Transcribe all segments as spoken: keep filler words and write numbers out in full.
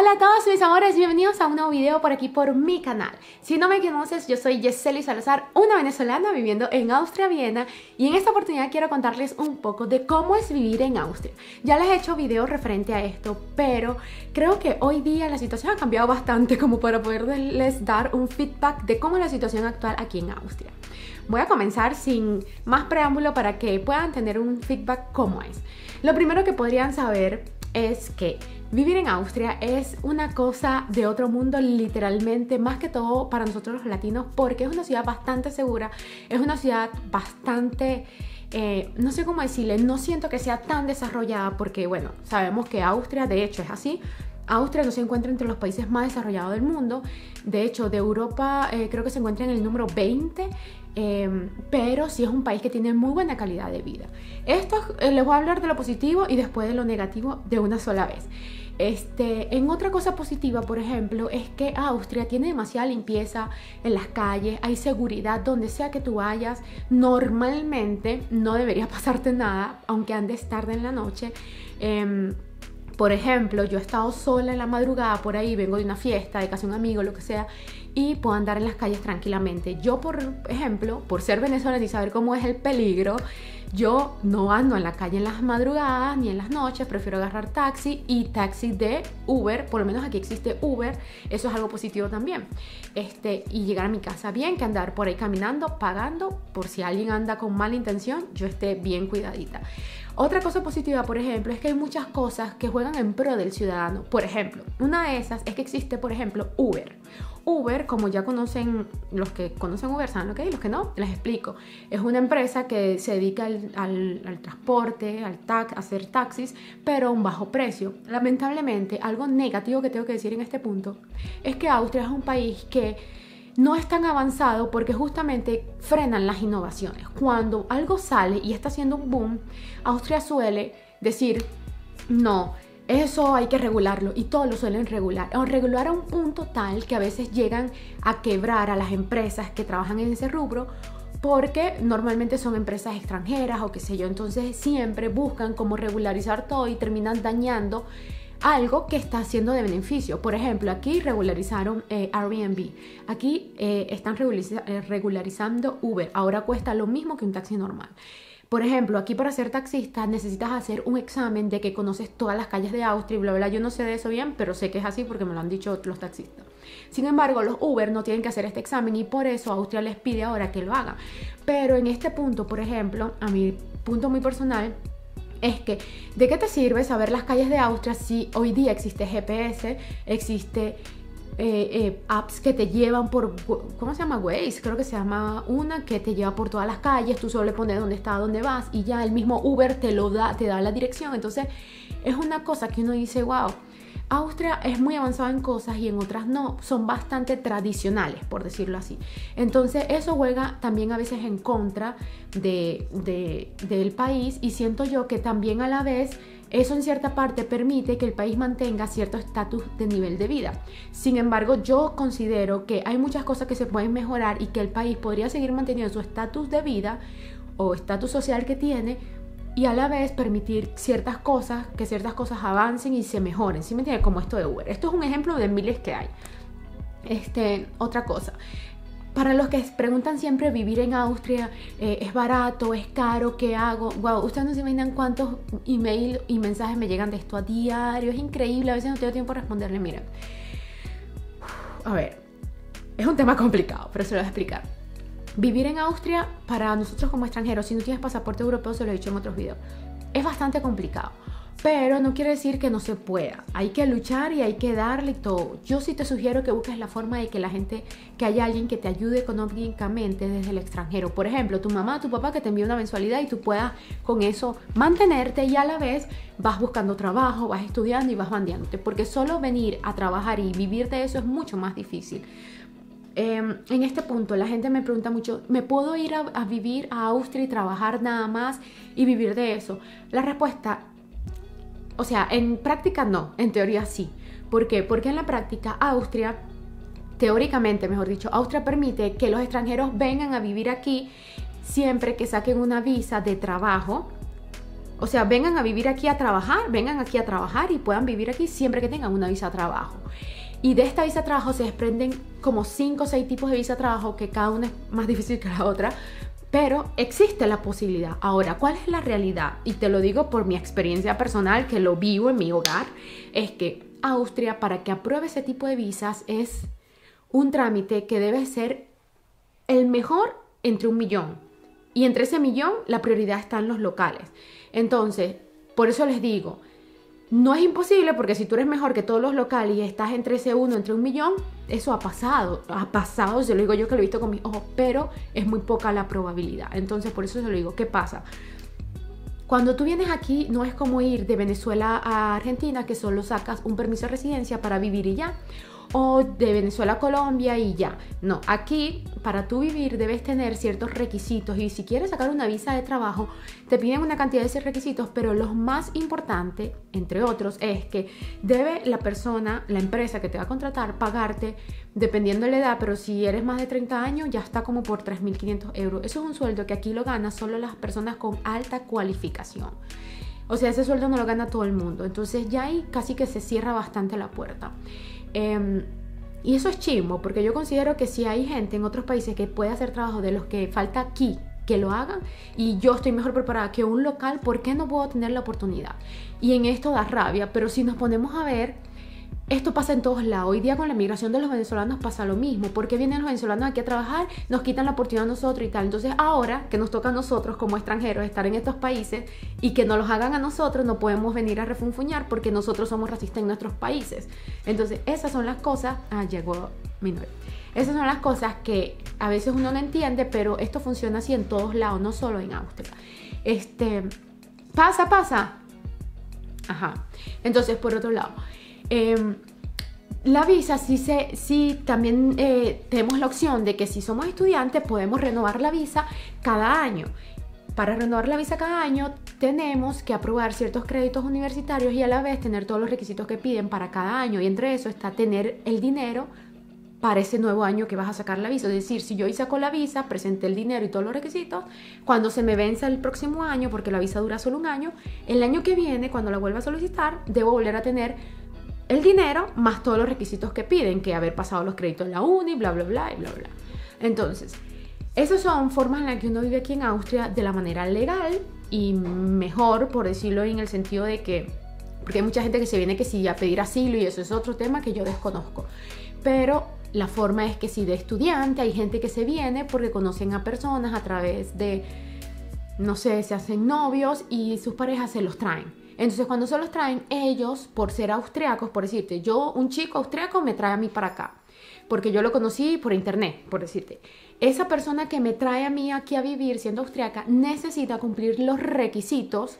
Hola a todos mis amores, bienvenidos a un nuevo video por aquí por mi canal. Si no me conoces, yo soy Jezeli Salazar, una venezolana viviendo en Austria-Viena, y en esta oportunidad quiero contarles un poco de cómo es vivir en Austria. Ya les he hecho videos referente a esto, pero creo que hoy día la situación ha cambiado bastante como para poderles dar un feedback de cómo es la situación actual aquí en Austria. Voy a comenzar sin más preámbulo para que puedan tener un feedback cómo es. Lo primero que podrían saber es que vivir en Austria es una cosa de otro mundo, literalmente, más que todo para nosotros los latinos, porque es una ciudad bastante segura, es una ciudad bastante, eh, no sé cómo decirle, no siento que sea tan desarrollada, porque bueno, sabemos que Austria de hecho es así. Austria no se encuentra entre los países más desarrollados del mundo, de hecho de Europa eh, creo que se encuentra en el número veinte, eh, pero sí es un país que tiene muy buena calidad de vida. Esto eh, les voy a hablar de lo positivo y después de lo negativo de una sola vez. Este, en otra cosa positiva, por ejemplo, es que Austria tiene demasiada limpieza en las calles, hay seguridad donde sea que tú vayas, normalmente no debería pasarte nada, aunque andes tarde en la noche. Eh, Por ejemplo, yo he estado sola en la madrugada por ahí, vengo de una fiesta, de casa de un amigo, lo que sea, y puedo andar en las calles tranquilamente. Yo, por ejemplo, por ser venezolana y saber cómo es el peligro, yo no ando en la calle en las madrugadas ni en las noches, prefiero agarrar taxi y taxi de Uber, por lo menos aquí existe Uber, eso es algo positivo también. Este, y llegar a mi casa bien, que andar por ahí caminando, pagando, por si alguien anda con mala intención, yo esté bien cuidadita. Otra cosa positiva, por ejemplo, es que hay muchas cosas que juegan en pro del ciudadano. Por ejemplo, una de esas es que existe, por ejemplo, Uber. Uber, como ya conocen, los que conocen Uber saben lo que hay, los que no, les explico. Es una empresa que se dedica al, al, al transporte, al tax, a hacer taxis, pero a un bajo precio. Lamentablemente, algo negativo que tengo que decir en este punto es que Austria es un país que no es tan avanzado porque justamente frenan las innovaciones. Cuando algo sale y está haciendo un boom, Austria suele decir, no, eso hay que regularlo, y todos lo suelen regular, o regular a un punto tal que a veces llegan a quebrar a las empresas que trabajan en ese rubro, porque normalmente son empresas extranjeras o qué sé yo, entonces siempre buscan como regularizar todo y terminan dañando algo que está haciendo de beneficio. Por ejemplo, aquí regularizaron eh, Airbnb, aquí eh, están regulariza regularizando Uber, ahora cuesta lo mismo que un taxi normal. Por ejemplo, aquí para ser taxista necesitas hacer un examen de que conoces todas las calles de Austria y bla, bla, bla. Yo no sé de eso bien, pero sé que es así porque me lo han dicho los taxistas. Sin embargo, los Uber no tienen que hacer este examen y por eso Austria les pide ahora que lo hagan. Pero en este punto, por ejemplo, a mi punto muy personal, es que ¿de qué te sirve saber las calles de Austria si hoy día existe G P S, existe eh, eh, apps que te llevan por, ¿cómo se llama? Waze, creo que se llama una, que te lleva por todas las calles, tú solo le pones dónde está, dónde vas y ya el mismo Uber te, lo da, te da la dirección? Entonces es una cosa que uno dice, wow, Austria es muy avanzada en cosas y en otras no, son bastante tradicionales, por decirlo así. Entonces eso juega también a veces en contra de, de, del país, y siento yo que también a la vez eso en cierta parte permite que el país mantenga cierto estatus de nivel de vida. Sin embargo, yo considero que hay muchas cosas que se pueden mejorar y que el país podría seguir manteniendo su estatus de vida o estatus social que tiene, y a la vez permitir ciertas cosas, que ciertas cosas avancen y se mejoren, ¿sí me entiendes? Como esto de Uber. Esto es un ejemplo de miles que hay. Este, otra cosa. Para los que preguntan siempre, vivir en Austria eh, es barato, es caro, ¿qué hago? Wow, ustedes no se imaginan cuántos email y mensajes me llegan de esto a diario. Es increíble, a veces no tengo tiempo de responderle. Miren, a ver, es un tema complicado, pero se lo voy a explicar. Vivir en Austria, para nosotros como extranjeros, si no tienes pasaporte europeo, se lo he dicho en otros videos, es bastante complicado. Pero no quiere decir que no se pueda. Hay que luchar y hay que darle todo. Yo sí te sugiero que busques la forma de que la gente, que haya alguien que te ayude económicamente desde el extranjero. Por ejemplo, tu mamá, tu papá, que te envíe una mensualidad y tú puedas con eso mantenerte, y a la vez vas buscando trabajo, vas estudiando y vas bandeándote. Porque solo venir a trabajar y vivir de eso es mucho más difícil. Eh, en este punto la gente me pregunta mucho, ¿me puedo ir a, a vivir a Austria y trabajar nada más y vivir de eso? La respuesta, o sea, en práctica no, en teoría sí. ¿Por qué? Porque en la práctica Austria, teóricamente mejor dicho, Austria permite que los extranjeros vengan a vivir aquí siempre que saquen una visa de trabajo O sea, vengan a vivir aquí a trabajar, vengan aquí a trabajar y puedan vivir aquí siempre que tengan una visa de trabajo. Y de esta visa de trabajo se desprenden como cinco o seis tipos de visa de trabajo, que cada una es más difícil que la otra, pero existe la posibilidad. Ahora, ¿cuál es la realidad? Y te lo digo por mi experiencia personal, que lo vivo en mi hogar, es que Austria, para que apruebe ese tipo de visas, es un trámite que debe ser el mejor entre un millón. Y entre ese millón, la prioridad está en los locales. Entonces, por eso les digo, no es imposible, porque si tú eres mejor que todos los locales y estás entre ese uno, entre un millón, eso ha pasado, ha pasado, se lo digo yo que lo he visto con mis ojos, pero es muy poca la probabilidad. Entonces, por eso se lo digo. ¿Qué pasa? Cuando tú vienes aquí, no es como ir de Venezuela a Argentina, que solo sacas un permiso de residencia para vivir y ya, o de Venezuela a Colombia y ya. No, aquí para tú vivir debes tener ciertos requisitos, y si quieres sacar una visa de trabajo te piden una cantidad de esos requisitos, pero los más importantes, entre otros, es que debe la persona, la empresa que te va a contratar, pagarte, dependiendo de la edad, pero si eres más de treinta años ya está como por tres mil quinientos euros. Eso es un sueldo que aquí lo ganan solo las personas con alta cualificación. O sea, ese sueldo no lo gana todo el mundo. Entonces ya ahí casi que se cierra bastante la puerta. Eh, y eso es chimbo, porque yo considero que si hay gente en otros países que puede hacer trabajo de los que falta aquí, que lo hagan, y yo estoy mejor preparada que un local, ¿por qué no puedo tener la oportunidad? Y en esto da rabia, pero si nos ponemos a ver, esto pasa en todos lados. Hoy día con la migración de los venezolanos pasa lo mismo. ¿Por qué vienen los venezolanos aquí a trabajar? Nos quitan la oportunidad a nosotros y tal. Entonces ahora que nos toca a nosotros como extranjeros estar en estos países y que nos los hagan a nosotros, no podemos venir a refunfuñar porque nosotros somos racistas en nuestros países. Entonces esas son las cosas... Ah, llegó mi novio. Esas son las cosas que a veces uno no entiende, pero esto funciona así en todos lados, no solo en Austria. Este... Pasa, pasa. Ajá. Entonces, por otro lado... Eh, la visa, sí, se, sí también eh, tenemos la opción de que si somos estudiantes podemos renovar la visa cada año. Para renovar la visa cada año tenemos que aprobar ciertos créditos universitarios y a la vez tener todos los requisitos que piden para cada año, y entre eso está tener el dinero para ese nuevo año que vas a sacar la visa. Es decir, si yo hoy saco la visa, presenté el dinero y todos los requisitos, cuando se me vence el próximo año, porque la visa dura solo un año, el año que viene cuando la vuelva a solicitar debo volver a tener el dinero más todos los requisitos que piden, que haber pasado los créditos en la uni, bla, bla, bla, y bla, bla. Entonces, esas son formas en las que uno vive aquí en Austria de la manera legal y mejor, por decirlo, en el sentido de que, porque hay mucha gente que se viene que sí a pedir asilo y eso es otro tema que yo desconozco. Pero la forma es que si de estudiante hay gente que se viene porque conocen a personas a través de, no sé, se hacen novios y sus parejas se los traen. Entonces cuando se los traen ellos, por ser austriacos, por decirte, yo, un chico austriaco me trae a mí para acá, porque yo lo conocí por internet, por decirte. Esa persona que me trae a mí aquí a vivir siendo austriaca necesita cumplir los requisitos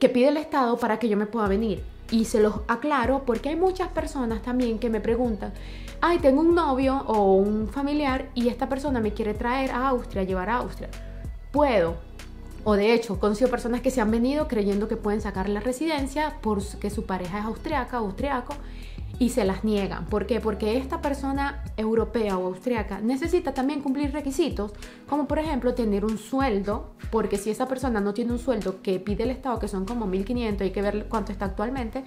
que pide el Estado para que yo me pueda venir. Y se los aclaro porque hay muchas personas también que me preguntan, ay, tengo un novio o un familiar y esta persona me quiere traer a Austria, llevar a Austria. ¿Puedo? O de hecho, conozco personas que se han venido creyendo que pueden sacar la residencia porque su pareja es austriaca o austriaco y se las niegan. ¿Por qué? Porque esta persona europea o austriaca necesita también cumplir requisitos, como por ejemplo tener un sueldo, porque si esa persona no tiene un sueldo que pide el Estado, que son como mil quinientos, hay que ver cuánto está actualmente,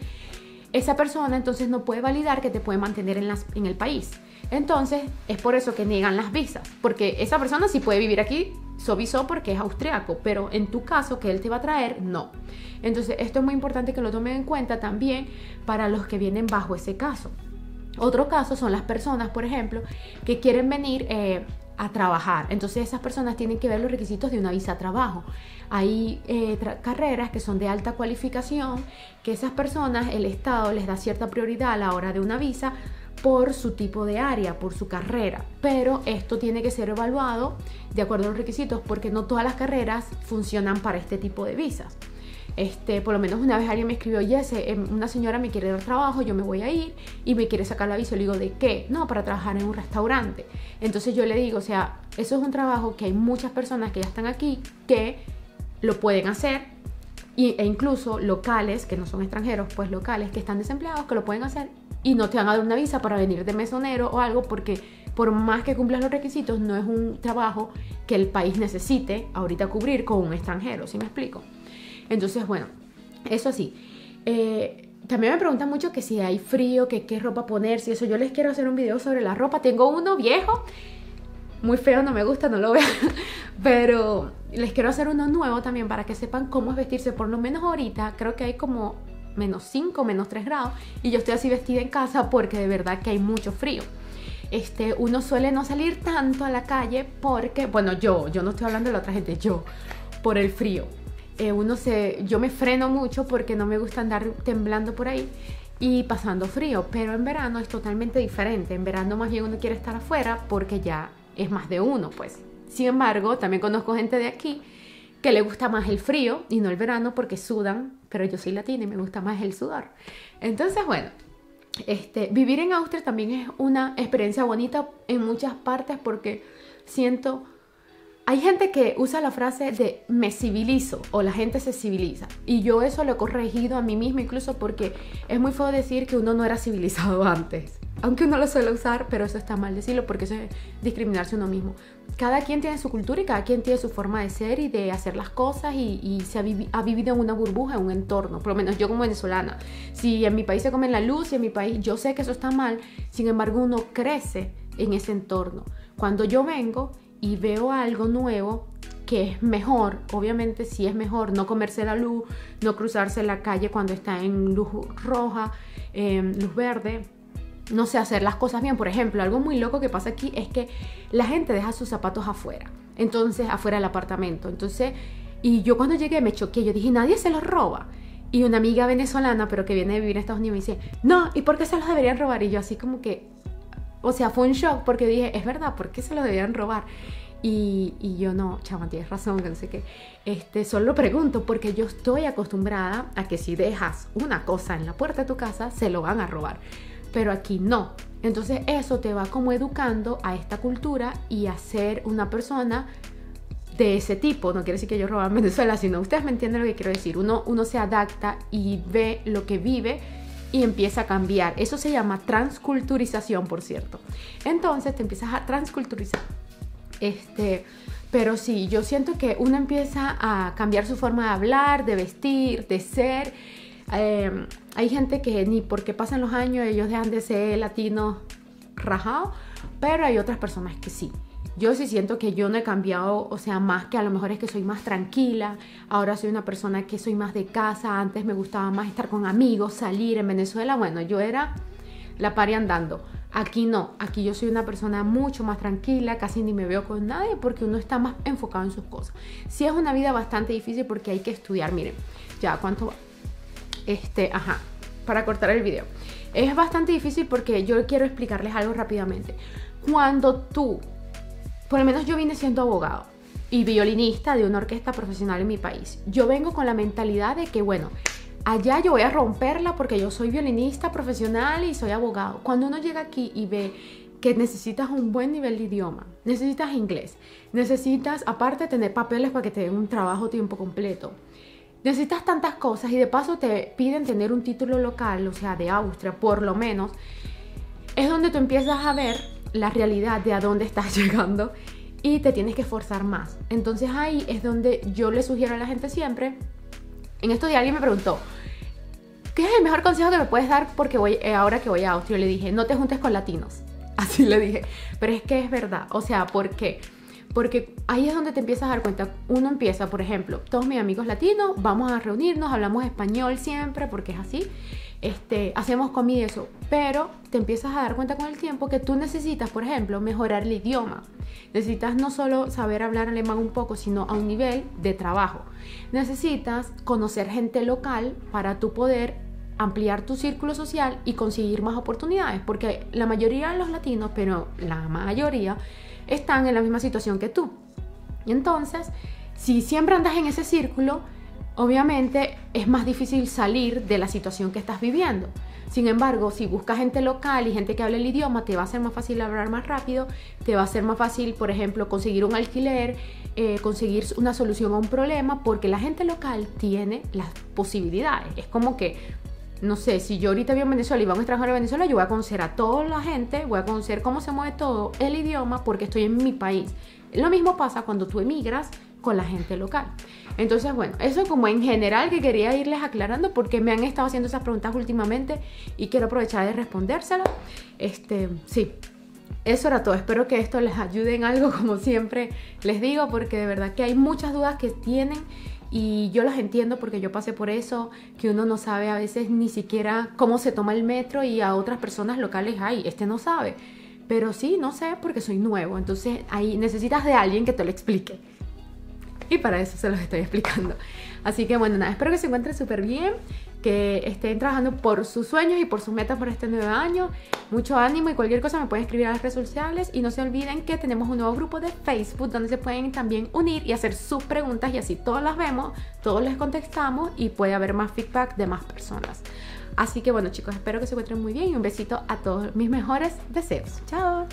esa persona entonces no puede validar que te puede mantener en, las, en el país. Entonces, es por eso que niegan las visas, porque esa persona sí puede vivir aquí, sobiso porque es austriaco, pero en tu caso que él te va a traer, no. Entonces, esto es muy importante que lo tomen en cuenta también para los que vienen bajo ese caso. Otro caso son las personas, por ejemplo, que quieren venir eh, a trabajar. Entonces, esas personas tienen que ver los requisitos de una visa a trabajo. Hay eh, tra carreras que son de alta cualificación, que esas personas, el Estado les da cierta prioridad a la hora de una visa por su tipo de área, por su carrera, pero esto tiene que ser evaluado de acuerdo a los requisitos, porque no todas las carreras funcionan para este tipo de visas. Este, por lo menos una vez alguien me escribió, Jesse, una señora me quiere dar trabajo, yo me voy a ir y me quiere sacar la visa. Le digo, ¿de qué? No, para trabajar en un restaurante. Entonces yo le digo, o sea, eso es un trabajo que hay muchas personas que ya están aquí que lo pueden hacer, e incluso locales que no son extranjeros, pues locales que están desempleados que lo pueden hacer, y no te van a dar una visa para venir de mesonero o algo, porque por más que cumplas los requisitos no es un trabajo que el país necesite ahorita cubrir con un extranjero, ¿sí me explico? Entonces, bueno, eso sí. Eh, también me preguntan mucho que si hay frío, que qué ropa poner, si eso. Yo les quiero hacer un video sobre la ropa. Tengo uno viejo, muy feo, no me gusta, no lo veo. Pero les quiero hacer uno nuevo también para que sepan cómo es vestirse. Por lo menos ahorita creo que hay como menos cinco, menos tres grados. Y yo estoy así vestida en casa porque de verdad que hay mucho frío. Este, uno suele no salir tanto a la calle porque, bueno, yo, yo no estoy hablando de la otra gente, yo, por el frío. Eh, uno se, yo me freno mucho porque no me gusta andar temblando por ahí y pasando frío. Pero en verano es totalmente diferente. En verano más bien uno quiere estar afuera porque ya es más de uno, pues. Sin embargo, también conozco gente de aquí que le gusta más el frío y no el verano porque sudan, pero yo soy latina y me gusta más el sudor. Entonces, bueno, este, vivir en Austria también es una experiencia bonita en muchas partes porque siento... Hay gente que usa la frase de me civilizo o la gente se civiliza, y yo eso lo he corregido a mí misma incluso porque es muy feo decir que uno no era civilizado antes. Aunque uno lo suele usar, pero eso está mal decirlo porque eso es discriminarse uno mismo. Cada quien tiene su cultura y cada quien tiene su forma de ser y de hacer las cosas y, y se ha, vivi ha vivido en una burbuja, en un entorno. Por lo menos yo como venezolana, si en mi país se comen la luz, si en mi país yo sé que eso está mal, sin embargo uno crece en ese entorno. Cuando yo vengo y veo algo nuevo que es mejor, obviamente sí es mejor no comerse la luz, no cruzarse la calle cuando está en luz roja, eh, luz verde... No sé, hacer las cosas bien. Por ejemplo, algo muy loco que pasa aquí es que la gente deja sus zapatos afuera. Entonces, afuera del apartamento. Entonces, y yo cuando llegué me choqué. Yo dije, nadie se los roba. Y una amiga venezolana, pero que viene de vivir en Estados Unidos, me dice, no, ¿y por qué se los deberían robar? Y yo así como que, o sea, fue un shock porque dije, es verdad, ¿por qué se los deberían robar? Y, y yo no, chaval, tienes razón, que no sé qué. Este, solo lo pregunto porque yo estoy acostumbrada a que si dejas una cosa en la puerta de tu casa, se lo van a robar. Pero aquí no. Entonces eso te va como educando a esta cultura y a ser una persona de ese tipo. No quiere decir que yo robaba en Venezuela, sino ustedes me entienden lo que quiero decir. Uno, uno se adapta y ve lo que vive y empieza a cambiar. Eso se llama transculturización, por cierto. Entonces te empiezas a transculturizar. Este, pero sí, yo siento que uno empieza a cambiar su forma de hablar, de vestir, de ser. Eh, hay gente que ni porque pasan los años ellos dejan de ser latinos rajados, pero hay otras personas que sí. Yo sí siento que yo no he cambiado, o sea, más que a lo mejor es que soy más tranquila, ahora soy una persona que soy más de casa, antes me gustaba más estar con amigos, salir en Venezuela, bueno, yo era la pari andando. Aquí no, aquí yo soy una persona mucho más tranquila, casi ni me veo con nadie porque uno está más enfocado en sus cosas. Sí es una vida bastante difícil porque hay que estudiar, miren, ya cuánto va. Este, ajá, para cortar el video. Es bastante difícil porque yo quiero explicarles algo rápidamente. Cuando tú, por lo menos yo vine siendo abogado y violinista de una orquesta profesional en mi país. Yo vengo con la mentalidad de que, bueno, allá yo voy a romperla porque yo soy violinista profesional y soy abogado. Cuando uno llega aquí y ve que necesitas un buen nivel de idioma, necesitas inglés, necesitas, aparte, tener papeles para que te den un trabajo a tiempo completo. Necesitas tantas cosas y de paso te piden tener un título local, o sea, de Austria, por lo menos. Es donde tú empiezas a ver la realidad de a dónde estás llegando y te tienes que esforzar más. Entonces ahí es donde yo le sugiero a la gente siempre. En estos días alguien me preguntó, ¿qué es el mejor consejo que me puedes dar porque voy, eh, ahora que voy a Austria? Yo le dije, no te juntes con latinos. Así le dije. Pero es que es verdad, o sea, ¿por qué? Porque ahí es donde te empiezas a dar cuenta. Uno empieza, por ejemplo, todos mis amigos latinos, vamos a reunirnos, hablamos español siempre, porque es así, este, hacemos comida y eso, pero te empiezas a dar cuenta con el tiempo que tú necesitas, por ejemplo, mejorar el idioma. Necesitas no solo saber hablar alemán un poco, sino a un nivel de trabajo. Necesitas conocer gente local para tú poder ampliar tu círculo social y conseguir más oportunidades, porque la mayoría de los latinos, pero la mayoría, están en la misma situación que tú. Y entonces, si siempre andas en ese círculo, obviamente es más difícil salir de la situación que estás viviendo. Sin embargo, si buscas gente local y gente que hable el idioma, te va a ser más fácil hablar más rápido, te va a ser más fácil, por ejemplo, conseguir un alquiler, eh, conseguir una solución a un problema, porque la gente local tiene las posibilidades. Es como que, no sé, si yo ahorita vivo en Venezuela y voy a un extranjero a Venezuela, yo voy a conocer a toda la gente, voy a conocer cómo se mueve todo el idioma porque estoy en mi país. Lo mismo pasa cuando tú emigras con la gente local. Entonces, bueno, eso como en general que quería irles aclarando porque me han estado haciendo esas preguntas últimamente y quiero aprovechar de respondérselas. Este, sí, eso era todo. Espero que esto les ayude en algo, como siempre les digo, porque de verdad que hay muchas dudas que tienen y yo los entiendo porque yo pasé por eso, que uno no sabe a veces ni siquiera cómo se toma el metro y a otras personas locales, ay, este no sabe. Pero sí, no sé, porque soy nuevo, entonces ahí necesitas de alguien que te lo explique. Y para eso se los estoy explicando. Así que bueno, nada, espero que se encuentren súper bien, que estén trabajando por sus sueños y por sus metas por este nuevo año. Mucho ánimo y cualquier cosa me pueden escribir a las redes sociales. Y no se olviden que tenemos un nuevo grupo de Facebook donde se pueden también unir y hacer sus preguntas, y así todos las vemos, todos les contestamos y puede haber más feedback de más personas. Así que bueno, chicos, espero que se encuentren muy bien y un besito a todos mis mejores deseos. ¡Chao!